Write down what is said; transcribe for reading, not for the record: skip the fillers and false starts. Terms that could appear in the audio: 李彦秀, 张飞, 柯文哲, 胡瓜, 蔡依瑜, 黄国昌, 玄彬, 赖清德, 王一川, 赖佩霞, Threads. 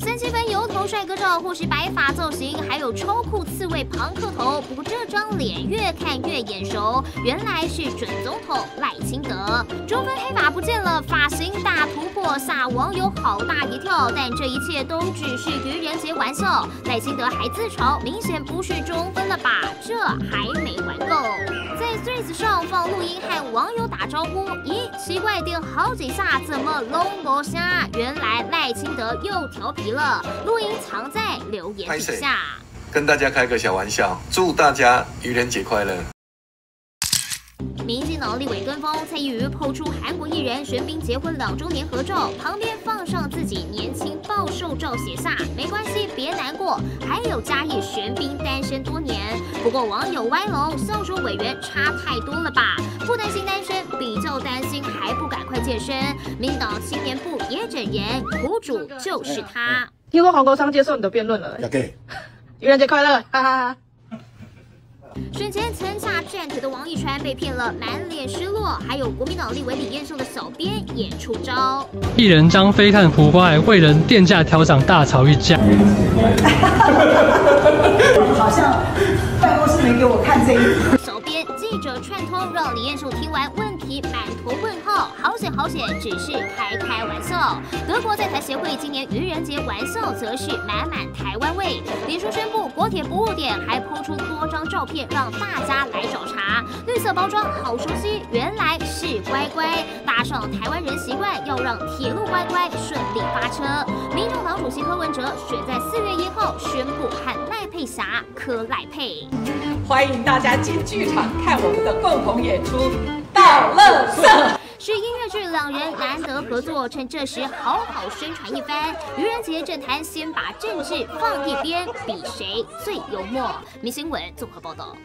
3七分油头帅哥照，或是白发造型，还有超酷刺猬庞克头。不过这张脸越看越眼熟，原来是准总统赖清德。中分黑发不见了，发型大突破，吓网友好大一跳。但这一切都只是愚人节玩笑，赖清德还自嘲，明显不是中分了吧？这还没玩够，在 Threads 上放录音和网友打招呼，咦，奇怪点好几下，怎么拢不下？原来赖清德又调皮了，录音藏在留言底下。跟大家开个小玩笑，祝大家愚人节快乐。民进党立委跟风，蔡依瑜抛出韩国艺人玄彬结婚2周年合照，旁边放上自己年轻暴瘦照，写下没关系，别难过。还有加一玄彬单身多年，不过网友歪楼笑说委员差太多了吧？不担心单身，比较担心还不赶快健身。民党青年部也整人，苦主就是他。听说黄国昌接受你的辩论了，愚人节快乐，哈哈哈。 选前曾下战腿的王一川被骗了，满脸失落。还有国民党立委李彦秀的小编也出招，艺人张飞看胡瓜，为人电价调涨大吵一架。好像办公室没给我看这一。小编记者串通，让李彦秀听完问题满头问号。好险好险，只是开玩笑。德国在台协会今年愚人节玩笑则是满台湾味。脸书宣布国铁不误点，还抛出多张照片让大家来找茬。绿色包装好熟悉，原来是乖乖。搭上台湾人习惯，要让铁路乖乖顺利发车。民众党主席柯文哲选在4月1号宣布和赖佩霞柯赖配。欢迎大家进剧场看我们的共同演出《倒垃圾》。是音乐剧，两人难得合作，趁这时好好宣传一番。愚人节政坛先把政治放一边，比谁最幽默。明星文综合报道。